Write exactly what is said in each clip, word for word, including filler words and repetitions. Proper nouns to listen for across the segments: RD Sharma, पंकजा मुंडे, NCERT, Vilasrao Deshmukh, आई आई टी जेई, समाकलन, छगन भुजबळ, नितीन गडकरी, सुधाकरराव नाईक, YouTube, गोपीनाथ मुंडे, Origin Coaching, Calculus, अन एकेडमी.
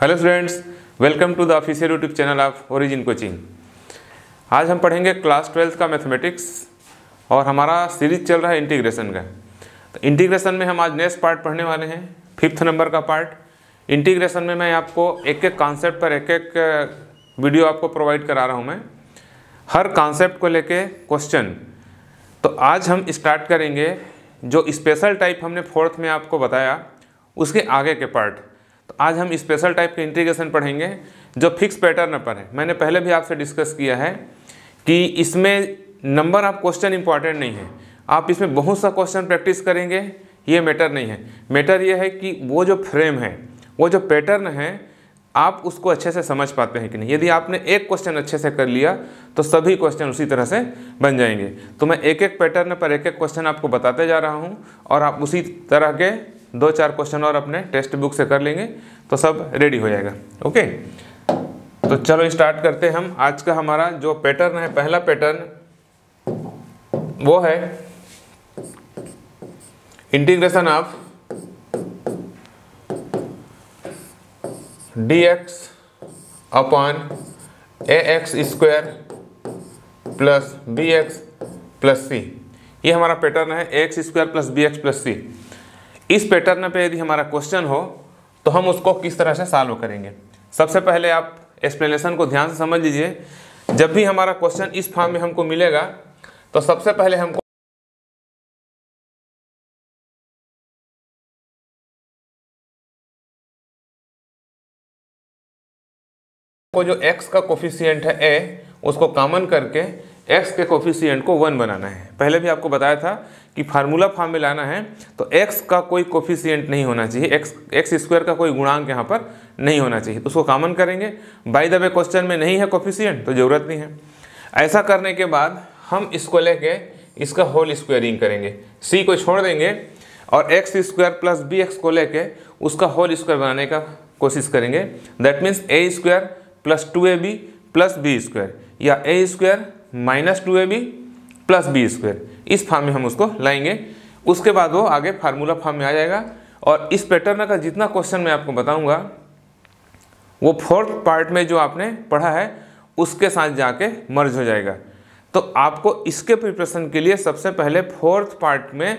Hello students, welcome to the official YouTube channel of Origin coaching. आज हम पढ़ेंगे class twelfth का mathematics और हमारा सीरीज चल रहा है इंटीग्रेशन का। तो इंटीग्रेशन में हम आज नेक्स्ट पार्ट पढ़ने वाले हैं, फिफ्थ नंबर का पार्ट। इंटीग्रेशन में मैं आपको एक एक कॉन्सेप्ट पर एक एक वीडियो आपको प्रोवाइड करा रहा हूँ। मैं हर कॉन्सेप्ट को लेके क्वेश्चन। तो आज हम स्टार्ट करेंगे जो स्पेशल टाइप हमने फोर्थ में आपको बताया उसके आगे के पार्ट। तो आज हम स्पेशल टाइप के इंटीग्रेशन पढ़ेंगे जो फिक्स पैटर्न पर है। मैंने पहले भी आपसे डिस्कस किया है कि इसमें नंबर ऑफ क्वेश्चन इंपॉर्टेंट नहीं है। आप इसमें बहुत सा क्वेश्चन प्रैक्टिस करेंगे ये मैटर नहीं है। मैटर ये है कि वो जो फ्रेम है, वो जो पैटर्न है, आप उसको अच्छे से समझ पाते हैं कि नहीं। यदि आपने एक क्वेश्चन अच्छे से कर लिया तो सभी क्वेश्चन उसी तरह से बन जाएंगे। तो मैं एक एक पैटर्न पर एक एक क्वेश्चन आपको बताते जा रहा हूँ और आप उसी तरह के दो चार क्वेश्चन और अपने टेक्स्ट बुक से कर लेंगे तो सब रेडी हो जाएगा। ओके, तो चलो स्टार्ट करते हैं हम। आज का हमारा जो पैटर्न है, पहला पैटर्न वो है integration of dx upon a x square plus B x plus c. ये हमारा पैटर्न है a x square plus B x plus c. इस पैटर्न पे यदि हमारा क्वेश्चन हो तो हम उसको किस तरह से सॉल्व करेंगे। सबसे पहले आप एक्सप्लेनेशन को ध्यान से समझ लीजिए। जब भी हमारा क्वेश्चन इस फॉर्म में हमको मिलेगा तो सबसे पहले हमको को जो x का कोफिशिएंट है a, उसको कॉमन करके x के कोफिशिएंट को वन बनाना है। पहले भी आपको बताया था कि फार्मूला फॉर्म में लाना है तो x का कोई कोफिशिएंट नहीं होना चाहिए, x एक्स स्क्वायर का कोई गुणांक यहाँ पर नहीं होना चाहिए। तो उसको कॉमन करेंगे। बाय द वे क्वेश्चन में नहीं है कोफिशिएंट तो ज़रूरत नहीं है। ऐसा करने के बाद हम इसको लेके इसका होल स्क्वायरिंग करेंगे। c को छोड़ देंगे और x square plus B x को लेके उसका होल स्क्वायर बनाने का कोशिश करेंगे। That means A square plus two a b plus B square या ए square minus two a b plus B square, इस फॉर्म में हम उसको लाएंगे। उसके बाद वो आगे फार्मूला फॉर्म में आ जाएगा। और इस पैटर्न का जितना क्वेश्चन मैं आपको बताऊंगा वो फोर्थ पार्ट में जो आपने पढ़ा है उसके साथ जाके मर्ज हो जाएगा। तो आपको इसके प्रिपरेशन के लिए सबसे पहले फोर्थ पार्ट में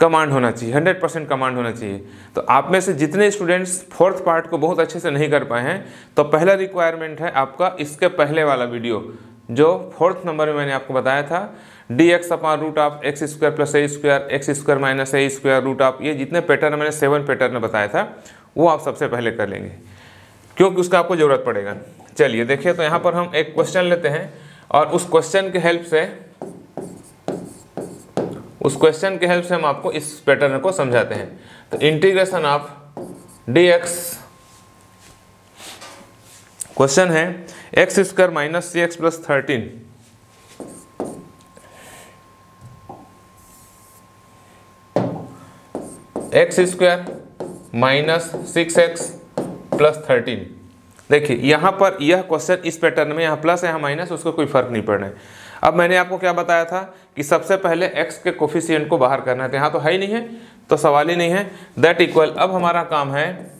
कमांड होना चाहिए, हंड्रेड परसेंट कमांड होना चाहिए। तो आप में से जितने स्टूडेंट्स फोर्थ पार्ट को बहुत अच्छे से नहीं कर पाए हैं तो पहला रिक्वायरमेंट है आपका इसके पहले वाला वीडियो जो फोर्थ नंबर में मैंने आपको बताया था, d x upon root of x square plus A square x square minus A square root of, ये जितने पैटर्न मैंने सेवन पैटर्न बताया था वो आप सबसे पहले कर लेंगे क्योंकि उसका आपको ज़रूरत पड़ेगा। चलिए देखिए, तो यहाँ पर हम एक क्वेश्चन लेते हैं और उस क्वेश्चन के हेल्प से उस क्वेश्चन के हेल्प से हम आपको इस पैटर्न को समझाते हैं। तो integration of D x, question है एक्स स्क्वायर माइनस सी x plus thirteen. X square minus six x plus thirteen. देखिए यहाँ पर यह क्वेश्चन इस पैटर्न में यहाँ प्लस है यहाँ माइनस, उसको कोई फर्क नहीं पड़ रहा है। अब मैंने आपको क्या बताया था कि सबसे पहले x के कोफिशिएंट को बाहर करना है। यहाँ तो है ही नहीं है तो सवाल ही नहीं है। दैट इक्वल, अब हमारा काम है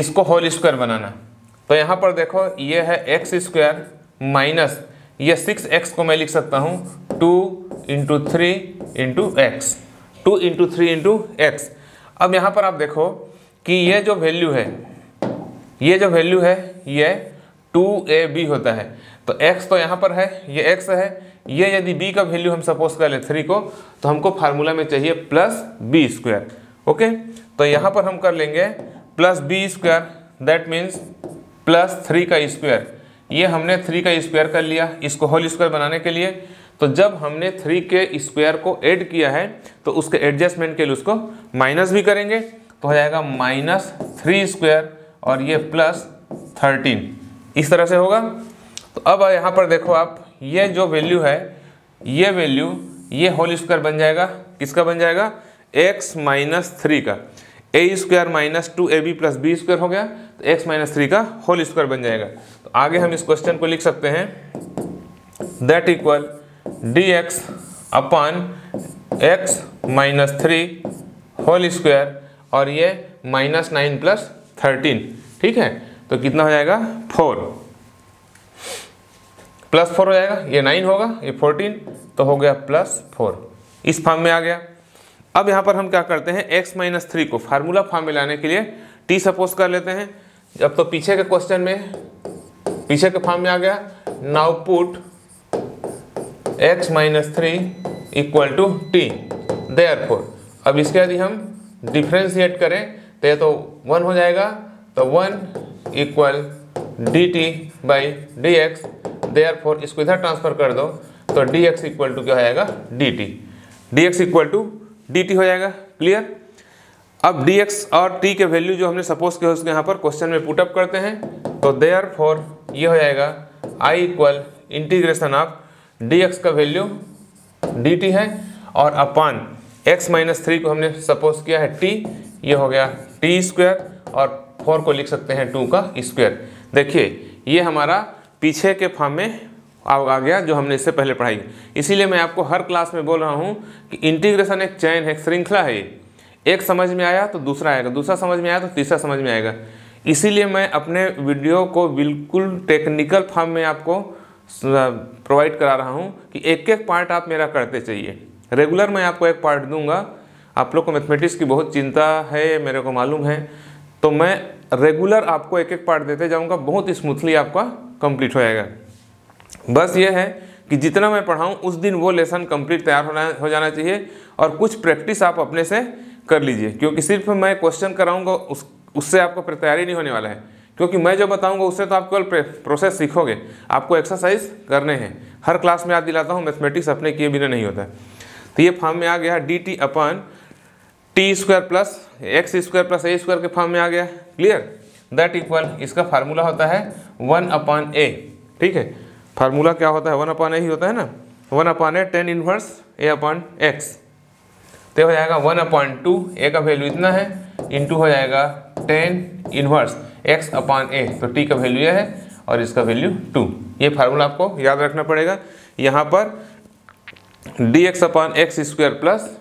इसको होल स्क्वायर बनाना। तो यहाँ पर देखो ये है x स्क्वायर माइनस, ये सिक्स एक्स को मैं लिख सकता हूँ two into three into x, two into three into x. अब यहाँ पर आप देखो कि ये जो वैल्यू है ये जो वैल्यू है ये टू ए बी होता है। तो x तो यहाँ पर है, ये x है, ये यदि b का वैल्यू हम सपोज कर ले थ्री को तो हमको फार्मूला में चाहिए प्लस बी स्क्वायर। ओके, तो यहाँ पर हम कर लेंगे plus B square, that means plus three का स्क्वायर। ये हमने थ्री का स्क्वायर कर लिया इसको होल स्क्वायर बनाने के लिए। तो जब हमने थ्री के स्क्वायर को ऐड किया है तो उसके एडजस्टमेंट के लिए उसको माइनस भी करेंगे तो हो जाएगा माइनस थ्री स्क्वायर और ये प्लस थर्टीन, इस तरह से होगा। तो अब यहाँ पर देखो आप, ये जो वैल्यू है ये वैल्यू ये होल स्क्वायर बन जाएगा, किसका बन जाएगा, x माइनस थ्री का। ए square minus two a b plus B square हो गया तो x माइनस थ्री का होल स्क्वायर बन जाएगा। तो आगे हम इस क्वेश्चन को लिख सकते हैं that equal d x upon x minus three whole square और ये माइनस नाइन प्लस थर्टीन, ठीक है। तो कितना हो जाएगा फोर प्लस फोर हो जाएगा, ये नाइन होगा, ये फोर्टीन, तो हो गया प्लस फोर, इस फॉर्म में आ गया। अब यहाँ पर हम क्या करते हैं, x माइनस थ्री को फार्मूला फॉर्म में लाने के लिए t सपोज कर लेते हैं। अब तो पीछे के क्वेश्चन में, पीछे के फॉर्म में आ गया, now put x minus three equal to T therefore. अब इसके यदि हम डिफ्रेंशिएट करें तो ये तो वन हो जाएगा, तो one equal D T by D x therefore, इसको इधर ट्रांसफर कर दो तो डी एक्स इक्वल टू क्या हो जाएगा D T, D x equal to D T हो जाएगा। क्लियर। अब डी एक्स और टी के वैल्यू जो हमने सपोज किया उसके यहाँ पर क्वेश्चन में पुटअप करते हैं, तो देयर फॉर ये हो जाएगा I equal integration of D x का वैल्यू डी टी है और अपान एक्स माइनस थ्री को हमने सपोज किया है टी, ये हो गया टी स्क्वायर और फोर को लिख सकते हैं टू का स्क्वायर। देखिए ये हमारा पीछे के फॉर्म में आ गया जो हमने इससे पहले पढ़ाई। इसीलिए मैं आपको हर क्लास में बोल रहा हूँ कि इंटीग्रेशन एक चैन है, एक श्रृंखला है, एक समझ में आया तो दूसरा आएगा, दूसरा समझ में आया तो तीसरा समझ में आएगा। इसीलिए मैं अपने वीडियो को बिल्कुल टेक्निकल फॉर्म में आपको प्रोवाइड करा रहा हूँ कि एक एक पार्ट आप मेरा करते चाहिए। रेगुलर मैं आपको एक पार्ट दूंगा, आप लोग को मैथमेटिक्स की बहुत चिंता है मेरे को मालूम है, तो मैं रेगुलर आपको एक एक पार्ट देते जाऊँगा, बहुत स्मूथली आपका कंप्लीट हो जाएगा। बस ये है कि जितना मैं पढ़ाऊँ उस दिन वो लेसन कंप्लीट तैयार होना हो जाना चाहिए और कुछ प्रैक्टिस आप अपने से कर लीजिए, क्योंकि सिर्फ मैं क्वेश्चन कराऊंगा उस उससे आपको तैयारी नहीं होने वाला है, क्योंकि मैं जो बताऊंगा उससे तो आप केवल प्रोसेस सीखोगे, आपको एक्सरसाइज करने हैं। हर क्लास में याद दिलाता हूँ, मैथमेटिक्स अपने किए बिना नहीं होता। तो ये फॉर्म में आ गया D T upon T square plus x square plus ए स्क्वायर के फॉर्म में आ गया। क्लियर। दैट इक्वल इसका फार्मूला होता है वन अपान ए, ठीक है। फार्मूला क्या होता है, वन अपान ए ही होता है ना, one upon a tan inverse a upon x, तो हो जाएगा वन अपान टू, ए का वैल्यू इतना है, इंटू हो जाएगा tan inverse x upon a, तो टी का वैल्यू यह है और इसका वैल्यू टू। ये फार्मूला आपको याद रखना पड़ेगा। यहाँ पर d x upon x square plus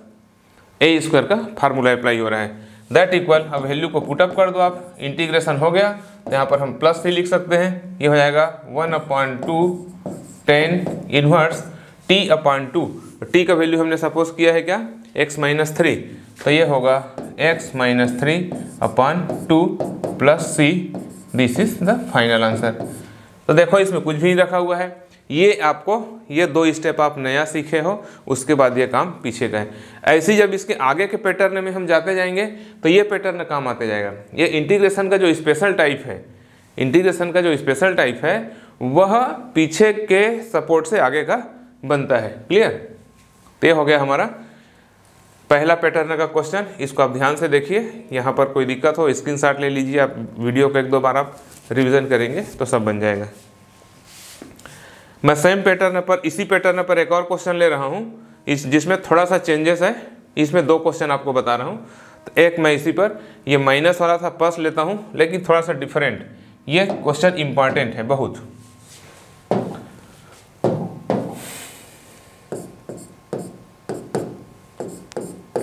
ए स्क्वायर का फार्मूला अप्लाई हो रहा है। दैट इक्वल अब वैल्यू को पुटअप कर दो आप, इंटीग्रेशन हो गया, तो यहाँ पर हम प्लस भी लिख सकते हैं, ये हो जाएगा one upon two tan inverse t upon two, t का वैल्यू हमने सपोज किया है क्या x माइनस थ्री, तो ये होगा x minus three upon two plus c, this is the final answer. तो देखो इसमें कुछ भी रखा हुआ है, ये आपको ये दो स्टेप आप नया सीखे हो, उसके बाद ये काम पीछे का है। ऐसे ही जब इसके आगे के पैटर्न में हम जाते जाएंगे तो ये पैटर्न काम आते जाएगा। ये इंटीग्रेशन का जो स्पेशल टाइप है, इंटीग्रेशन का जो स्पेशल टाइप है वह पीछे के सपोर्ट से आगे का बनता है। क्लियर। तो ये हो गया हमारा पहला पैटर्न का क्वेश्चन। इसको आप ध्यान से देखिए, यहाँ पर कोई दिक्कत हो स्क्रीनशॉट ले लीजिए, आप वीडियो को एक दो बार आप रिविज़न करेंगे तो सब बन जाएगा। मैं सेम पैटर्न पर, इसी पैटर्न पर एक और क्वेश्चन ले रहा हूँ, इस जिसमें थोड़ा सा चेंजेस है। इसमें दो क्वेश्चन आपको बता रहा हूँ, तो एक मैं इसी पर ये माइनस वाला था पास लेता हूँ, लेकिन थोड़ा सा डिफरेंट, ये क्वेश्चन इम्पॉर्टेंट है बहुत।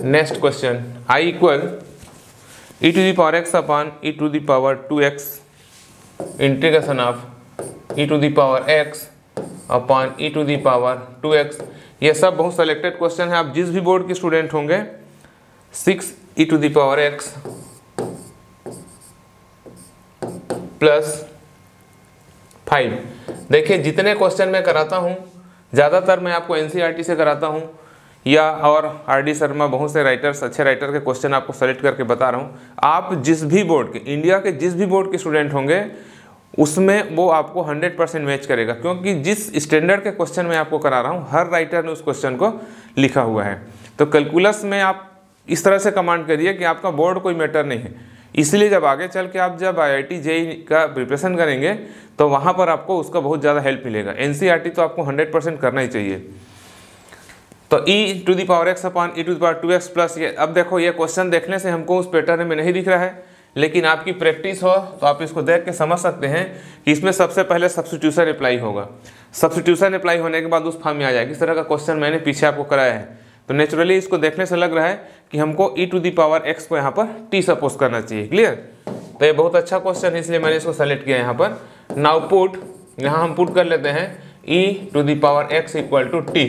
Next question, I equal e to the power x upon e to the power two x integration of e to the power x upon e to the power two x. ये सब बहुत selected question है, आप जिस भी board के student होंगे। Six e to the power x plus five. देखिए जितने क्वेश्चन मैं कराता हूँ ज़्यादातर मैं आपको एनसीईआरटी से कराता हूँ या और आरडी शर्मा, बहुत से राइटर्स, अच्छे राइटर के क्वेश्चन आपको सेलेक्ट करके बता रहा हूँ। आप जिस भी बोर्ड के, इंडिया के जिस भी बोर्ड के स्टूडेंट होंगे उसमें वो आपको हंड्रेड परसेंट मैच करेगा, क्योंकि जिस स्टैंडर्ड के क्वेश्चन मैं आपको करा रहा हूँ हर राइटर ने उस क्वेश्चन को लिखा हुआ है। तो कैलकुलस में आप इस तरह से कमांड करिए कि आपका बोर्ड कोई मैटर नहीं है, इसलिए जब आगे चल के आप जब आई आई टी जेई का प्रिपरेशन करेंगे तो वहाँ पर आपको उसका बहुत ज़्यादा हेल्प मिलेगा। एन सी आर टी तो आपको हंड्रेड परसेंट करना ही चाहिए। तो e to the power x upon e to the power two x plus ये, अब देखो ये क्वेश्चन देखने से हमको उस पैटर्न में नहीं दिख रहा है, लेकिन आपकी प्रैक्टिस हो तो आप इसको देख के समझ सकते हैं कि इसमें सबसे पहले सब्स्टिट्यूशन अप्लाई होगा। सब्स्टिट्यूशन अप्लाई होने के बाद उस फॉर्म में आ जाएगा। इस तरह का क्वेश्चन मैंने पीछे आपको कराया है, तो नेचुरली इसको देखने से लग रहा है कि हमको e to the power x को यहाँ पर टी सपोज करना चाहिए। क्लियर। तो ये बहुत अच्छा क्वेश्चन है, इसलिए मैंने इसको सेलेक्ट किया यहाँ पर। नाउ पुट, यहाँ हम पुट कर लेते हैं e to the power x equal to T.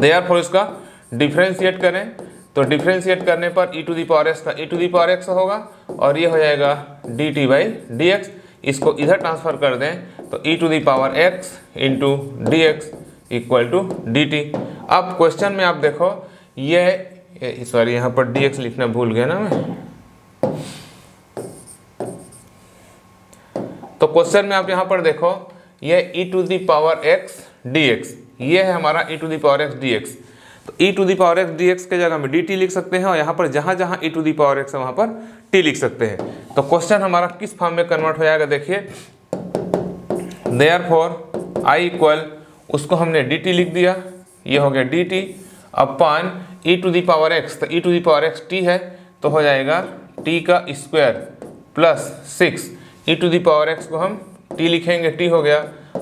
Therefore इसका डिफ्रेंशिएट करें, तो डिफ्रेंशिएट करने पर e to the power x का e to the power x होगा और ये हो जाएगा D T by D x. इसको इधर ट्रांसफर कर दें तो e to the power x into d x equal to D t. अब क्वेश्चन में आप देखो ये, सॉरी यहाँ पर डी एक्स लिखना भूल गया ना मैं, तो क्वेश्चन में आप यहाँ पर देखो ये e to the power x dx, ये है हमारा e to the power x dx। तो e to the power x dx के जगह में dt लिख सकते हैं और यहाँ पर जहाँ जहाँ e to the power x है वहाँ पर t लिख सकते हैं। तो क्वेश्चन हमारा किस फॉर्म में कन्वर्ट हो जाएगा, देखिए देयरफॉर i इक्वल, उसको हमने dt लिख दिया, ये हो गया dt upon e to the power x। तो e to the power x t है तो हो जाएगा t का square plus six, e to the power x को हम t लिखेंगे, t हो गया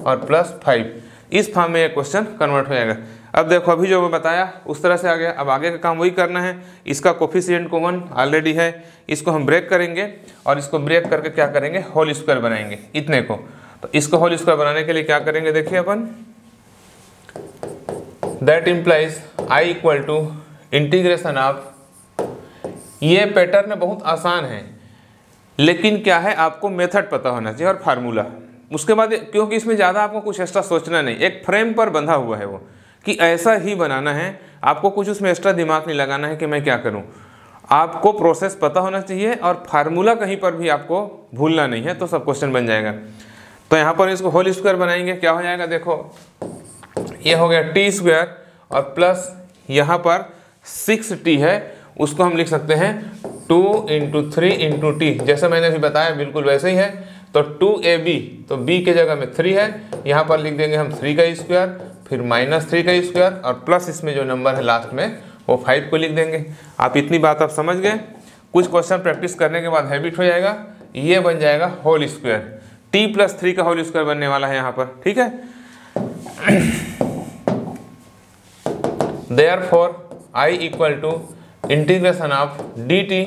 और प्लस फाइव। इस फॉर्म में ये क्वेश्चन कन्वर्ट हो जाएगा। अब देखो अभी जो मैं बताया उस तरह से आ गया, अब आगे का काम वही करना है। इसका कोफिशिएंट कॉमन ऑलरेडी है, इसको हम ब्रेक करेंगे और इसको ब्रेक करके क्या करेंगे होल स्क्वायर बनाएंगे इतने को। तो इसको होल स्क्वायर बनाने के लिए क्या करेंगे, देखिए अपन that implies I equal to integration of. ये पैटर्न बहुत आसान है लेकिन क्या है, आपको मेथड पता होना चाहिए और फार्मूला। उसके बाद क्योंकि इसमें ज़्यादा आपको कुछ एक्स्ट्रा सोचना नहीं, एक फ्रेम पर बंधा हुआ है वो कि ऐसा ही बनाना है, आपको कुछ उसमें एक्स्ट्रा दिमाग नहीं लगाना है कि मैं क्या करूं। आपको प्रोसेस पता होना चाहिए और फार्मूला कहीं पर भी आपको भूलना नहीं है, तो सब क्वेश्चन बन जाएगा। तो यहाँ पर इसको होल स्क्वायर बनाएंगे, क्या हो जाएगा देखो ये हो गया टी स्क्वायर और प्लस यहाँ पर सिक्स टी है, उसको हम लिख सकते हैं two into three into t, जैसे मैंने अभी बताया बिल्कुल वैसे ही है। तो टू ए बी, तो b के जगह में थ्री है, यहाँ पर लिख देंगे हम थ्री का स्क्वायर फिर माइनस थ्री का स्क्वायर और प्लस इसमें जो नंबर है लास्ट में वो फाइव को लिख देंगे। आप इतनी बात आप समझ गए, कुछ क्वेश्चन प्रैक्टिस करने के बाद हैबिट हो जाएगा। ये बन जाएगा whole square, t plus three का होल स्क्वायर बनने वाला है यहाँ पर, ठीक है। Therefore i equal to integration of d t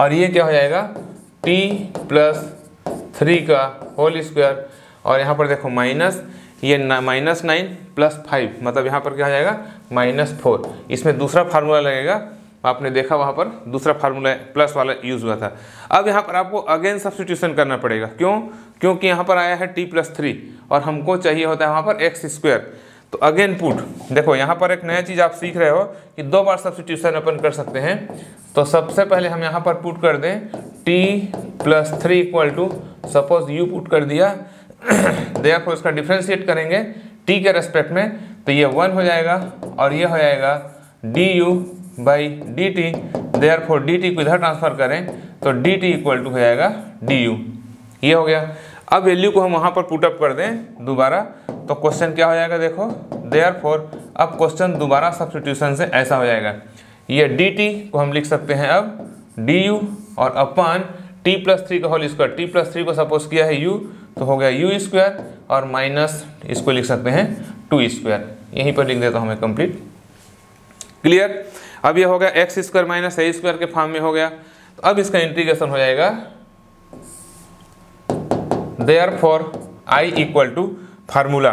और ये क्या हो जाएगा t प्लस थ्री का होल स्क्वायर और यहाँ पर देखो माइनस ये ना माइनस नाइन प्लस फाइव, मतलब यहाँ पर क्या हो जाएगा माइनस फोर। इसमें दूसरा फार्मूला लगेगा, आपने देखा वहाँ पर दूसरा फार्मूला प्लस वाला यूज़ हुआ था। अब यहाँ पर आपको अगेन सब्स्टिट्यूशन करना पड़ेगा, क्यों, क्योंकि यहाँ पर आया है t प्लस थ्री और हमको चाहिए होता है वहाँ पर एक्स स्क्वायर। तो अगेन पुट, देखो यहाँ पर एक नया चीज़ आप सीख रहे हो कि दो बार सब्स्टिट्यूशन अपन कर सकते हैं। तो सबसे पहले हम यहाँ पर पुट कर दें t plus three equal to suppose u put कर दिया, देयरफॉर इसका डिफ्रेंशिएट करेंगे t के रेस्पेक्ट में तो ये वन हो जाएगा और ये हो जाएगा du by d t. Therefore d t को इधर ट्रांसफर करें तो डी टी इक्वल टू हो जाएगा du, ये हो गया। अब वैल्यू को हम वहाँ पर पुटअप कर दें दोबारा तो क्वेश्चन क्या हो जाएगा देखो देयरफॉर। अब क्वेश्चन दोबारा सब्स्टिट्यूशन से ऐसा हो जाएगा, ये डी टी को हम लिख सकते हैं अब डी यू और अपन टी प्लस थ्री का whole square, t plus three को सपोज किया है u तो हो गया यू स्क्वायर और माइनस इसको लिख सकते हैं टू स्क्वायर, यहीं पर लिख देता हूँ मैं कंप्लीट क्लियर। अब यह हो गया एक्स स्क्वायर माइनस ए स्क्वायर के फॉर्म में हो गया। तो अब इसका इंटीग्रेशन हो जाएगा therefore I equal to formula,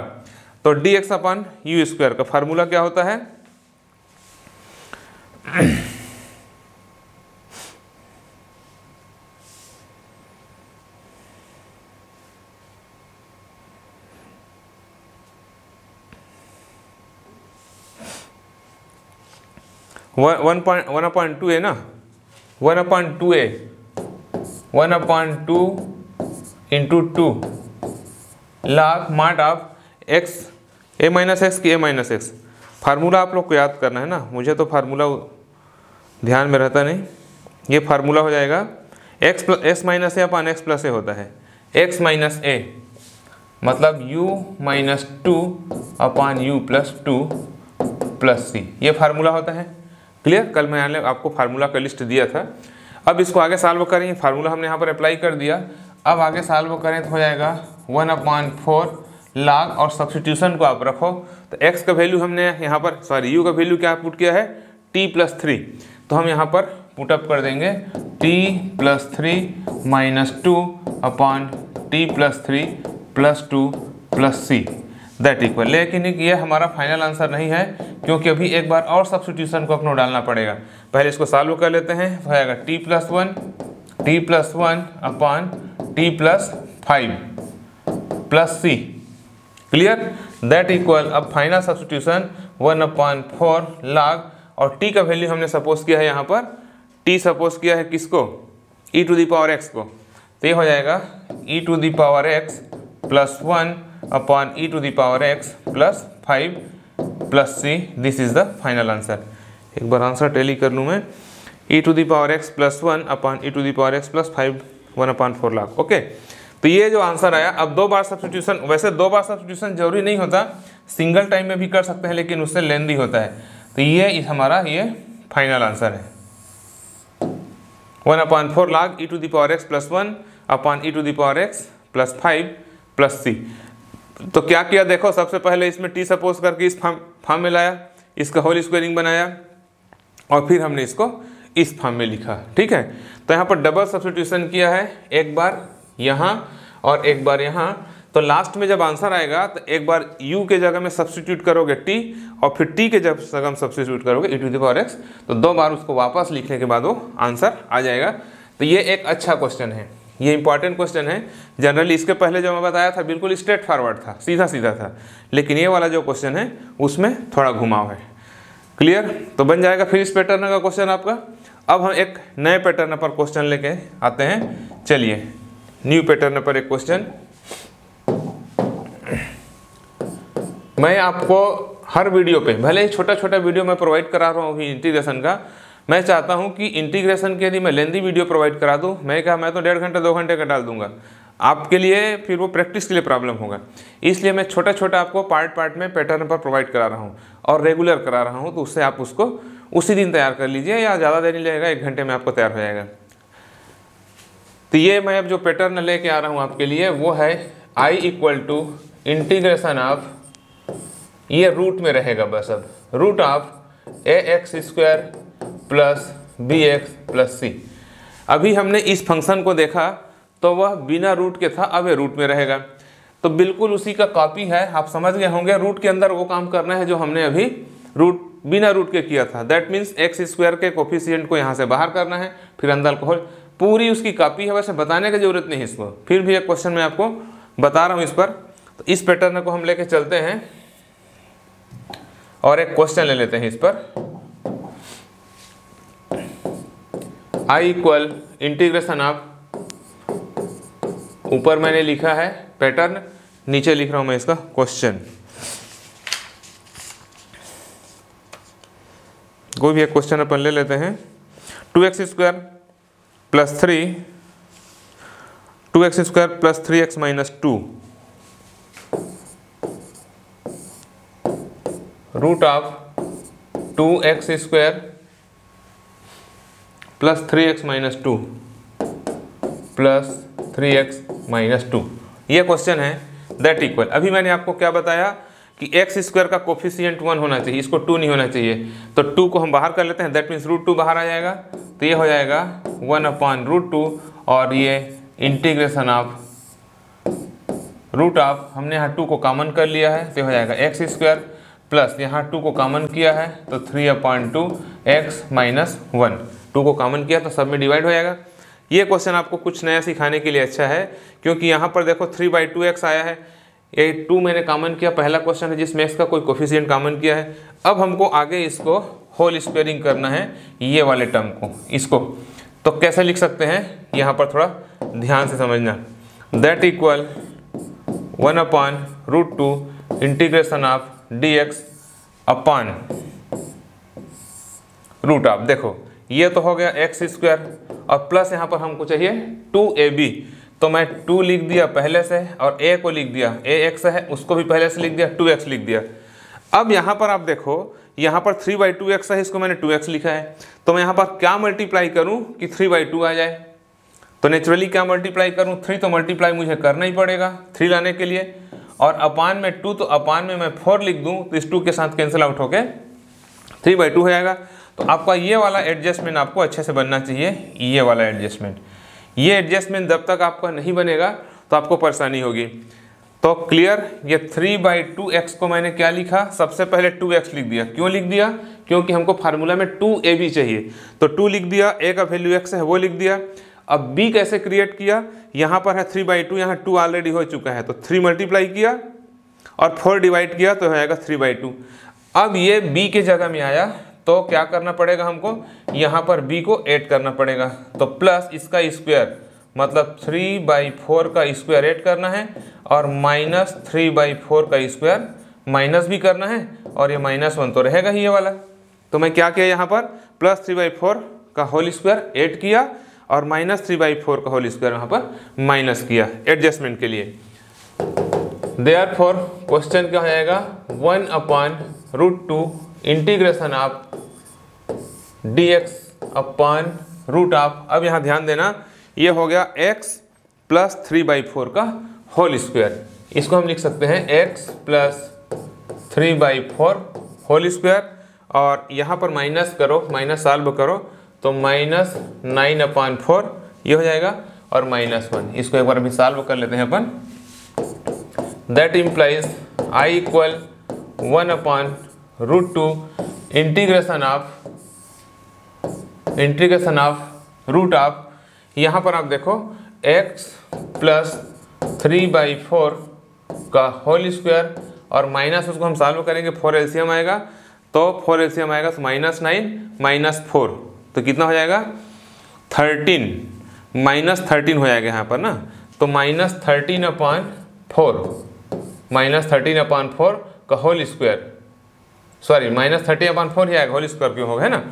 तो डी एक्स अपन यू स्क्वायर का फार्मूला क्या होता है, one point one upon two a ना, one upon two a one upon two into two log mod of x a minus x की a minus x. Formula आप लोग को याद करना है ना, मुझे तो फार्मूला ध्यान में रहता नहीं। ये फार्मूला हो जाएगा x plus x minus a upon x plus a होता है, एक्स माइनस ए मतलब u minus two upon u plus two plus c, ये फार्मूला होता है क्लियर। कल मैंने आपको फार्मूला का लिस्ट दिया था। अब इसको आगे सॉल्व करेंगे, फार्मूला हमने यहाँ पर अप्लाई कर दिया, अब आगे सॉल्व करें तो हो जाएगा वन अपॉन फोर लाख और सब्स्टिट्यूशन को आप रखो तो x का वैल्यू हमने यहाँ पर सॉरी u का वैल्यू क्या पुट किया है t प्लस थ्री, तो हम यहाँ पर पुटअप कर देंगे t plus three minus two upon t plus three plus two plus c that equal. लेकिन ये हमारा फाइनल आंसर नहीं है क्योंकि अभी एक बार और सब्स्टिट्यूशन को अपना डालना पड़ेगा। पहले इसको सॉल्व कर लेते हैं। हो जाएगा t plus one t plus one upon t plus five plus c. Clear that equal. अब final substitution one upon four log और t का वैल्यू हमने सपोज किया है यहाँ पर, t सपोज किया है किसको, e to the power x को। तो ये हो जाएगा e to the power x plus one upon e to the power x plus five plus c. This is the final answer. एक बार आंसर टैली कर लूँ मैं। e to the power x plus one upon e to the power x plus five one upon four log. Okay तो ये जो answer आया। अब दो बार सब्स्टिट्यूशन, वैसे दो बार सब्स्टिट्यूशन जरूरी नहीं होता, सिंगल टाइम में भी कर सकते हैं लेकिन उससे लेंदी होता है। तो ये हमारा ये फाइनल आंसर है one upon four log e to the power x plus one upon e to the power x plus five plus c. तो क्या किया देखो, सबसे पहले इसमें टी सपोज करके इस फॉर्म फॉर्म में लाया, इसका होल स्क्वायरिंग बनाया और फिर हमने इसको इस फॉर्म में लिखा। ठीक है तो यहाँ पर डबल सब्स्टिट्यूशन किया है, एक बार यहाँ और एक बार यहाँ। तो लास्ट में जब आंसर आएगा तो एक बार u के जगह में सब्स्टिट्यूट करोगे t और फिर t के जगह में सब्स्टिट्यूट करोगे e to the power x। तो दो बार उसको वापस लिखने के बाद वो आंसर आ जाएगा। तो ये एक अच्छा क्वेश्चन है, ये इंपॉर्टेंट क्वेश्चन है। जनरली इसके पहले जो मैं बताया था बिल्कुल स्ट्रेट फॉरवर्ड था, सीधा सीधा था, लेकिन ये वाला जो क्वेश्चन है उसमें थोड़ा घुमाव है। क्लियर तो बन जाएगा फिर इस पैटर्न का क्वेश्चन आपका। अब हम एक नए पैटर्न पर क्वेश्चन लेके आते हैं। चलिए न्यू पैटर्न पर एक क्वेश्चन। मैं आपको हर वीडियो पे, भले ही छोटा छोटा वीडियो मैं प्रोवाइड करा रहा हूँ इंटीग्रेशन का, मैं चाहता हूँ कि इंटीग्रेशन के यदि मैं लेंदी वीडियो प्रोवाइड करा दूँ, मैं कहा मैं तो डेढ़ घंटे दो घंटे का डाल दूंगा आपके लिए, फिर वो प्रैक्टिस के लिए प्रॉब्लम होगा। इसलिए मैं छोटा छोटा आपको पार्ट पार्ट में पैटर्न पर प्रोवाइड करा रहा हूँ और रेगुलर करा रहा हूँ। तो उससे आप उसको उसी दिन तैयार कर लीजिए या ज़्यादा देर नहीं लगेगा, एक घंटे में आपको तैयार हो जाएगा। तो ये मैं अब जो पैटर्न लेके आ रहा हूँ आपके लिए वो है I equal to integration of, ये रूट में रहेगा बस, अब root of a x square plus B x plus c. अभी हमने इस फंक्शन को देखा तो वह बिना रूट के था, अब ये रूट में रहेगा तो बिल्कुल उसी का कॉपी है। आप समझ गए होंगे रूट के अंदर वो काम करना है जो हमने अभी रूट बिना रूट के किया था। दैट मीन्स एक्स स्क्वायर के कोफिशिएंट को यहाँ से बाहर करना है फिर अंदर को, पूरी उसकी कॉपी है। वैसे बताने की जरूरत नहीं इसको, फिर भी एक क्वेश्चन मैं आपको बता रहा हूँ इस पर। तो इस पैटर्न को हम लेके चलते हैं और एक क्वेश्चन ले लेते हैं इस पर। आई इक्वल इंटीग्रेशन ऑफ, ऊपर मैंने लिखा है पैटर्न, नीचे लिख रहा हूं मैं इसका क्वेश्चन। कोई भी एक क्वेश्चन अपन ले लेते हैं। Two x square plus three two x square plus three x minus two root of two x square plus three x minus two plus three x minus two. ये क्वेश्चन है that equal. अभी मैंने आपको क्या बताया कि x square का coefficient one होना चाहिए, इसको टू नहीं होना चाहिए। तो टू को हम बाहर कर लेते हैं, दैट मीन्स रूट टू बाहर आ जाएगा। तो ये हो जाएगा वन अपॉन रूट टू और ये इंटीग्रेशन ऑफ रूट ऑफ, हमने यहाँ टू को कॉमन कर लिया है तो हो जाएगा एक्स स्क्वायर प्लस, यहाँ टू को कॉमन किया है तो three upon two x minus one. Two को कॉमन किया तो सब में डिवाइड हो जाएगा। ये क्वेश्चन आपको कुछ नया सिखाने के लिए अच्छा है क्योंकि यहाँ पर देखो थ्री बाई टू एक्स आया है, ये टू मैंने कॉमन किया, पहला क्वेश्चन है जिसमें एक्स का कोई कोफिशिएंट कॉमन किया है। अब हमको आगे इसको होल स्क्वायरिंग करना है ये वाले टर्म को, इसको तो कैसे लिख सकते हैं यहाँ पर थोड़ा ध्यान से समझना। That equal one upon root two integration of D x upon root of, देखो ये तो हो गया एक्स स्क्वायर और प्लस यहाँ पर हमको चाहिए टू ए बी। तो मैं टू लिख दिया पहले से और ए को लिख दिया, ए एक्स है उसको भी पहले से लिख दिया, टू एक्स लिख दिया। अब यहाँ पर आप देखो यहाँ पर थ्री बाई टू एक्स है, इसको मैंने टू एक्स लिखा है तो मैं यहाँ पर क्या मल्टीप्लाई करूँ कि थ्री बाई टू आ जाए। तो नेचुरली क्या मल्टीप्लाई करूँ, थ्री तो मल्टीप्लाई मुझे करना ही पड़ेगा थ्री लाने के लिए, और अपान में टू तो अपान में मैं फोर लिख दूं तो इस टू के साथ कैंसिल आउट होके थ्री बाई टू हो जाएगा। तो तो आपका ये वाला एडजस्टमेंट आपको अच्छे से बनना चाहिए। ये वाला एडजस्टमेंट ये एडजस्टमेंट जब तक आपका नहीं बनेगा तो आपको परेशानी होगी। तो क्लियर, ये थ्री बाई टू एक्स को मैंने क्या लिखा, सबसे पहले टू एक्स लिख दिया। क्यों लिख दिया? क्योंकि हमको फार्मूला में टू ए बी चाहिए, तो टू लिख दिया। ए का वैल्यू एक्स है वो लिख दिया। अब बी कैसे क्रिएट किया, यहाँ पर है थ्री बाई टू, यहाँ टू ऑलरेडी हो चुका है तो थ्री मल्टीप्लाई किया और फोर डिवाइड किया तो हो जाएगा थ्री बाई टू। अब ये बी के जगह में आया तो क्या करना पड़ेगा हमको, यहाँ पर बी को ऐड करना पड़ेगा। तो प्लस इसका स्क्वायर मतलब थ्री बाई फोर का स्क्वायर ऐड करना है और माइनस थ्री बाई फोर का स्क्वायर माइनस भी करना है और ये माइनस वन तो रहेगा ही ये वाला। तो मैं क्या किया, यहाँ पर प्लस थ्री बाई फोर का होल स्क्वायर ऐड किया और माइनस थ्री बाई फोर का होल स्क्वायर वहाँ पर माइनस किया एडजस्टमेंट के लिए। देयर फोर क्वेश्चन क्या हो जाएगा, one upon root two integration of D x upon root of, अब यहाँ ध्यान देना, ये हो गया x plus three by four का होल स्क्वायर। इसको हम लिख सकते हैं x plus three by four whole square और यहाँ पर माइनस करो, माइनस सॉल्व करो तो माइनस नाइन अपॉन फोर ये हो जाएगा और माइनस वन। इसको एक बार अभी सॉल्व कर लेते हैं अपन। That implies i equal one upon root two integration of integration of root of, यहाँ पर आप देखो x plus three by four का होल स्क्वायर और माइनस, उसको हम सॉल्व करेंगे फोर एलसीएम आएगा, तो फोर एलसीएम आएगा तो माइनस नाइन माइनस फोर तो कितना हो जाएगा थर्टीन, माइनस थर्टीन हो जाएगा यहाँ पर ना, तो minus thirteen upon four, minus thirteen upon four का whole square, sorry minus thirteen upon four ही आएगा, होल स्क्वायर क्यों होगा है ना।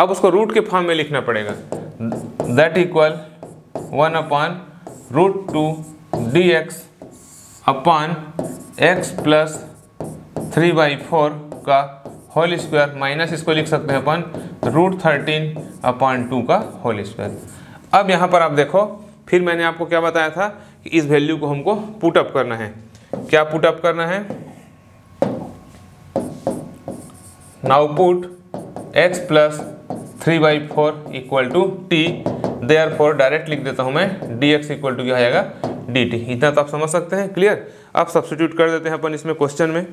अब उसको रूट के फॉर्म में लिखना पड़ेगा, that equal one upon root two d x upon x plus three by four का होल स्क्वायर माइनस, इसको लिख सकते हैं अपन रूट थर्टीन अपॉन टू का होल स्क्वायर। अब यहाँ पर आप देखो, फिर मैंने आपको क्या बताया था कि इस वैल्यू को हमको पुट अप करना है। क्या पुट अप करना है, now put x plus three by four equal to t, therefore direct लिख देता हूँ मैं dx इक्वल टू क्या हो जाएगा dt। इतना तो आप समझ सकते हैं, क्लियर। अब सब्स्टिट्यूट कर देते हैं अपन इसमें क्वेश्चन में।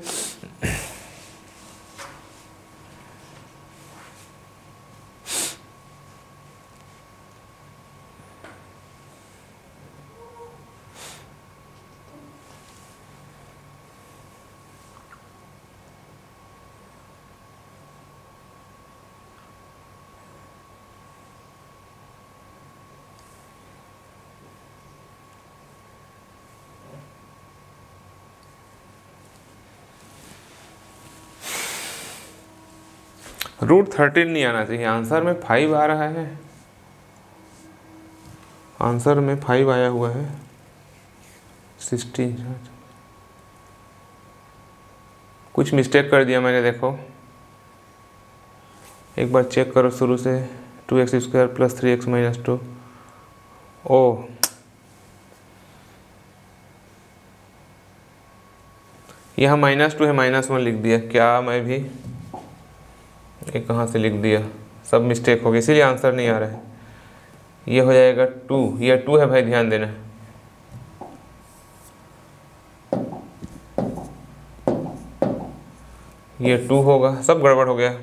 रूट थर्टीन नहीं आना चाहिए आंसर में, फाइव आ रहा है आंसर में, फाइव आया हुआ है सिक्सटीन, कुछ मिस्टेक कर दिया मैंने। देखो एक बार चेक करो शुरू से, two x square plus three x minus two, ओ यहाँ माइनस टू है माइनस वन लिख दिया, क्या मैं भी एक कहाँ से लिख दिया, सब मिस्टेक हो गई इसीलिए आंसर नहीं आ रहा है। ये हो जाएगा टू, ये टू है भाई ध्यान देना, ये टू होगा, सब गड़बड़ हो गया।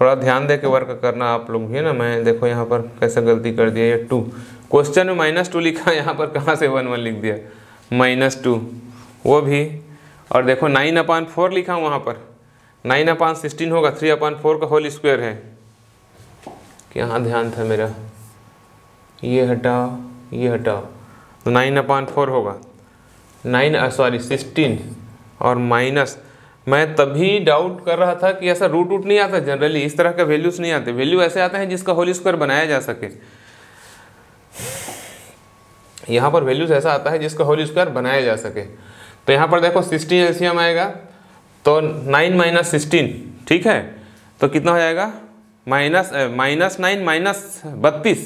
थोड़ा ध्यान दे के वर्क करना आप लोग भी ना। मैं देखो यहाँ पर कैसे गलती कर दिया, ये टू क्वेश्चन में माइनस टू लिखा, यहाँ पर कहाँ से वन वन लिख दिया माइनस टू, वो भी। और देखो नाइन अपॉन फोर लिखा वहाँ पर, नाइन अपान सिक्सटीन होगा, थ्री अपान फोर का होल स्क्वायर है, यहाँ ध्यान था मेरा, ये हटाओ ये हटाओ तो नाइन अपान फोर होगा, नाइन सॉरी सिक्सटीन और माइनस। मैं तभी डाउट कर रहा था कि ऐसा रूट उट नहीं आता, जनरली इस तरह के वैल्यूज़ नहीं आते, वैल्यू ऐसे आते हैं जिसका होल स्क्वायर बनाया जा सके। यहाँ पर वैल्यूज ऐसा आता है जिसका होल स्क्वायर बनाया जा सके। तो यहाँ पर देखो सिक्सटीन एलसीएम आएगा तो नाइन माइनस सिक्सटीन, ठीक है, तो कितना हो जाएगा माइनस माइनस नाइन माइनस बत्तीस,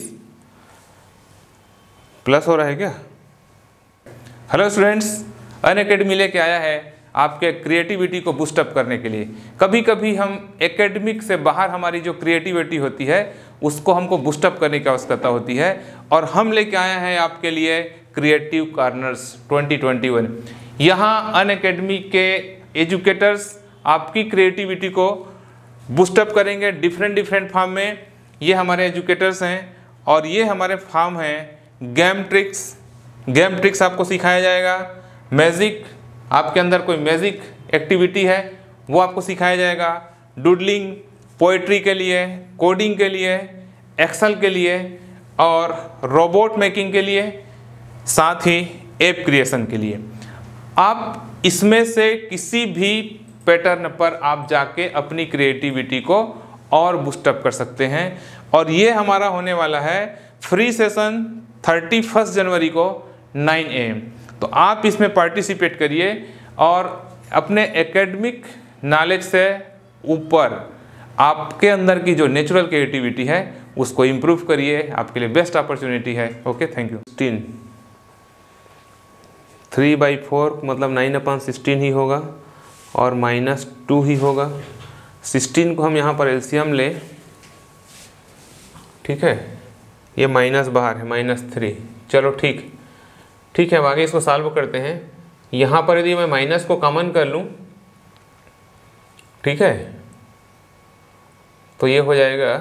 प्लस हो रहा है क्या। हेलो स्टूडेंट्स, अन अकेडमी लेके आया है आपके क्रिएटिविटी को बूस्टअप करने के लिए। कभी कभी हम एकेडमिक से बाहर हमारी जो क्रिएटिविटी होती है उसको हमको बूस्टअप करने की आवश्यकता होती है, और हम लेके आए हैं आपके लिए creative corners twenty twenty one. यहाँ अन एकेडमी के एजुकेटर्स आपकी क्रिएटिविटी को बूस्टअप करेंगे डिफरेंट डिफरेंट फार्म में। ये हमारे एजुकेटर्स हैं और ये हमारे फार्म हैं गेम ट्रिक्स। गेम ट्रिक्स आपको सिखाया जाएगा, मैजिक, आपके अंदर कोई मैजिक एक्टिविटी है वो आपको सिखाया जाएगा, डूडलिंग, पोइट्री के लिए, कोडिंग के लिए, एक्सेल के लिए और रोबोट मेकिंग के लिए, साथ ही ऐप क्रिएशन के लिए। आप इसमें से किसी भी पैटर्न पर आप जाके अपनी क्रिएटिविटी को और बूस्टअप कर सकते हैं। और ये हमारा होने वाला है फ्री सेशन इकतीस जनवरी को नौ ए एम। तो आप इसमें पार्टिसिपेट करिए और अपने एकेडमिक नॉलेज से ऊपर आपके अंदर की जो नेचुरल क्रिएटिविटी है उसको इम्प्रूव करिए। आपके लिए बेस्ट अपॉर्चुनिटी है। Okay, thank you. Sixteen three by four मतलब नाइन अपन सिक्सटीन ही होगा और माइनस टू ही होगा। सिक्सटीन को हम यहाँ पर एलसीएम ले, ठीक है, ये माइनस बाहर है माइनस थ्री। चलो ठीक ठीक है, हम आगे इसको सॉल्व करते हैं। यहाँ पर यदि मैं माइनस को कॉमन कर लूँ, ठीक है, तो ये हो जाएगा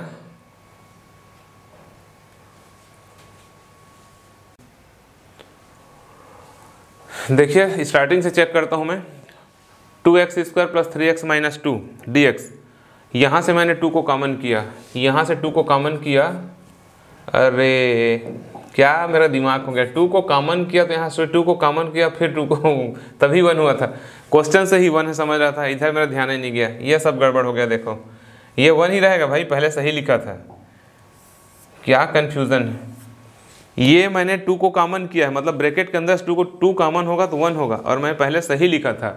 देखिए स्टार्टिंग से चेक करता हूँ मैं। Two x square plus three x minus two d x. यहाँ से मैंने टू को कॉमन किया, यहाँ से टू को कॉमन किया, अरे क्या मेरा दिमाग हो गया, टू को कॉमन किया तो यहाँ से टू को कॉमन किया फिर टू को, तभी वन हुआ था। क्वेश्चन से ही वन है समझ रहा था, इधर मेरा ध्यान ही नहीं गया, ये सब गड़बड़ हो गया। देखो ये वन ही रहेगा भाई, पहले सही लिखा था, क्या कन्फ्यूज़न है। ये मैंने टू को कॉमन किया है मतलब ब्रैकेट के अंदर टू को टू कॉमन होगा तो वन होगा, और मैं पहले सही लिखा था।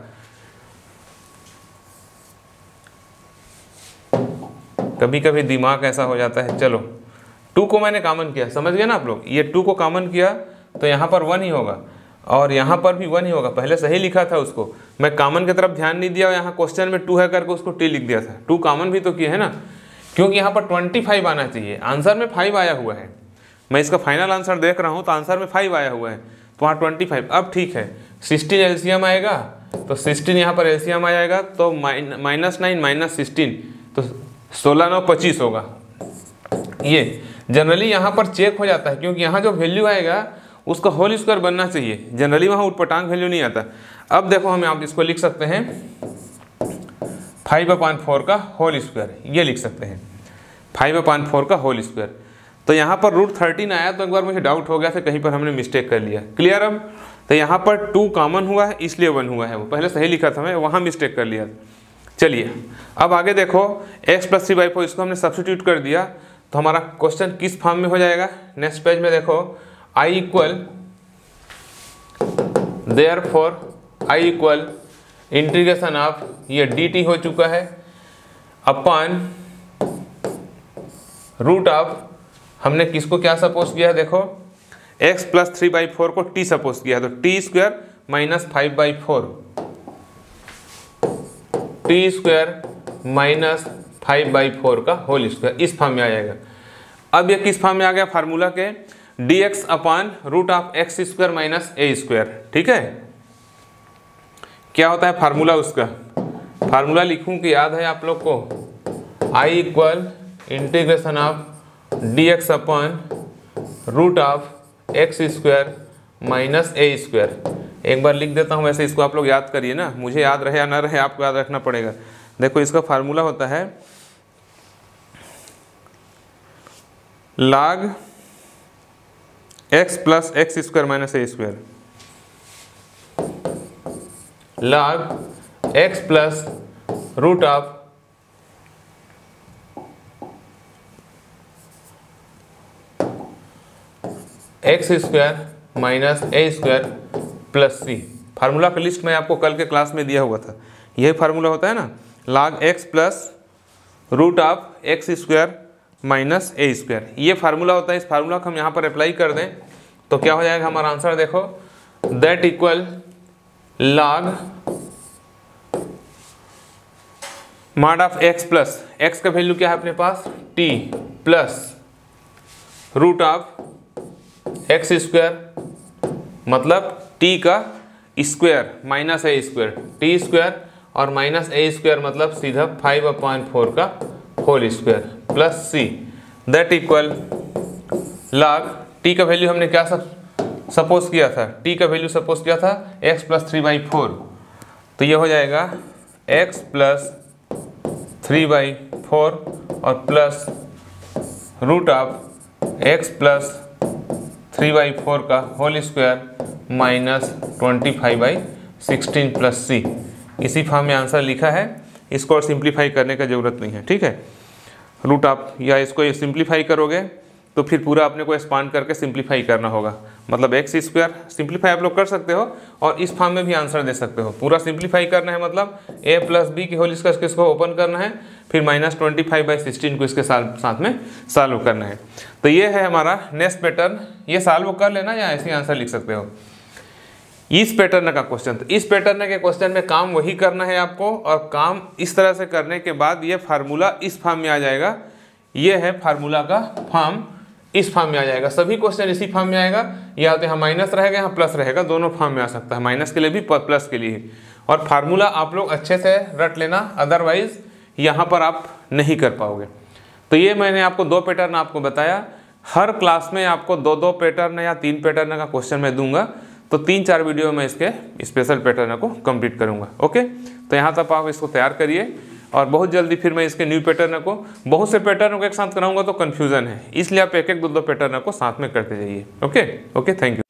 कभी कभी दिमाग ऐसा हो जाता है। चलो टू को मैंने कॉमन किया, समझ गए ना आप लोग, ये टू को कॉमन किया तो यहाँ पर वन ही होगा और यहाँ पर भी वन ही होगा, पहले सही लिखा था उसको, मैं कॉमन की तरफ ध्यान नहीं दिया और यहाँ क्वेश्चन में टू है करके उसको टी लिख दिया था। टू कॉमन भी तो किया है ना, क्योंकि यहाँ पर ट्वेंटी फाइव आना चाहिए, आंसर में फाइव आया हुआ है, मैं इसका फाइनल आंसर देख रहा हूँ तो आंसर में फाइव आया हुआ है, तो वहाँ ट्वेंटी फाइव। अब ठीक है, सिक्सटीन एलसीएम आएगा तो सिक्सटीन यहाँ पर एलसीएम आ जाएगा तो माइनस नाइन माइनस सिक्सटीन तो सोलह नौ पच्चीस होगा। ये जनरली यहाँ पर चेक हो जाता है क्योंकि यहाँ जो वैल्यू आएगा उसका होल स्क्वायर बनना चाहिए, जनरली वहाँ उटपटांग वैल्यू नहीं आता। अब देखो हम आप इसको लिख सकते हैं फाइव अपान फोर का होल स्क्वायर, ये लिख सकते हैं फाइव अपान फोर का होल स्क्वायर। तो यहाँ पर रूट थर्टीन आया तो एक बार मुझे डाउट हो गया था कहीं पर हमने मिस्टेक कर लिया, क्लियर। अब तो यहाँ पर टू कॉमन हुआ है इसलिए वन हुआ है, वो पहले सही लिखा था, मैं वहाँ मिस्टेक कर लिया। चलिए अब आगे देखो x plus three by four, इसको हमने सब्सटीट्यूट कर दिया तो हमारा क्वेश्चन किस फॉर्म में हो जाएगा। नेक्स्ट पेज में देखो I equal therefore I equal integration of ये डी टी हो चुका है अपॉन रूट ऑफ, हमने किसको क्या सपोज किया है, देखो x plus three by four को t सपोज किया है तो t square minus five by four, t square minus five by four का होल स्क्वायर इस फॉर्म में आ जाएगा। अब ये किस फॉर्म में आ गया, फार्मूला के dx upon root of x square minus A square, ठीक है। क्या होता है फार्मूला, उसका फार्मूला लिखूं कि याद है आप लोग को, i equal integration of dx upon root of x square minus A square. एक बार लिख देता हूँ वैसे, इसको आप लोग याद करिए ना, मुझे याद रहे या ना रहे आपको याद रखना पड़ेगा। देखो इसका फार्मूला होता है log x plus x square minus A square, log x plus root of x square minus A square plus c. Formula की लिस्ट मैं आपको कल के क्लास में दिया हुआ था, यही फार्मूला होता है ना, log x plus root of x square minus A square, ये फार्मूला होता है। इस फार्मूला को हम यहाँ पर अप्लाई कर दें तो क्या हो जाएगा हमारा आंसर, देखो that equal log mod of x plus x का वैल्यू क्या है अपने पास t plus root of x square मतलब टी का स्क्वायर माइनस ए स्क्वायर टी स्क्वायर और माइनस ए स्क्वायर मतलब सीधा फाइव अपॉन फोर का whole square plus c that equal log t का वैल्यू हमने क्या सपोज किया था टी का वैल्यू सपोज किया था x plus three by four तो ये हो जाएगा x plus three by four और plus root of x plus three by four का whole square minus twenty five by sixteen plus c इसी फॉर्म में आंसर लिखा है। इसको और सिंप्लीफाई करने का ज़रूरत नहीं है, ठीक है। रूट ऑफ या इसको सिंप्लीफाई करोगे तो फिर पूरा अपने को एक्सपांड करके सिंप्लीफाई करना होगा, मतलब एक्स स्क्वायर सिंप्लीफाई आप लोग कर सकते हो और इस फॉर्म में भी आंसर दे सकते हो। पूरा सिंप्लीफाई करना है मतलब ए प्लस बी के होल स्क्वायर इसको ओपन करना है फिर minus twenty five by sixteen को इसके साथ में सॉल्व करना है। तो ये है हमारा नेक्स्ट पैटर्न, ये सॉल्व कर लेना या ऐसे आंसर लिख सकते हो। इस पैटर्न का क्वेश्चन तो इस पैटर्न के क्वेश्चन में काम वही करना है आपको और काम इस तरह से करने के बाद ये फार्मूला इस फॉर्म में आ जाएगा। ये है फार्मूला का फॉर्म, इस फॉर्म में आ जाएगा। सभी क्वेश्चन इसी फॉर्म में आएगा, या तो यहाँ माइनस रहेगा यहाँ प्लस रहेगा, दोनों फॉर्म में आ सकता है, माइनस के लिए भी प्लस के लिए। और फार्मूला आप लोग अच्छे से रट लेना, अदरवाइज यहाँ पर आप नहीं कर पाओगे। तो ये मैंने आपको दो पैटर्न आपको बताया। हर क्लास में आपको दो दो पैटर्न या तीन पैटर्न का क्वेश्चन मैं दूंगा, तो तीन चार वीडियो में इसके स्पेशल पैटर्न को कंप्लीट करूँगा। ओके, तो यहाँ तक आप इसको तैयार करिए और बहुत जल्दी फिर मैं इसके न्यू पैटर्न को, बहुत से पैटर्न को एक साथ कराऊंगा तो कन्फ्यूजन है, इसलिए आप एक एक दो दो पैटर्न को साथ में करते जाइए। Okay okay, thank you.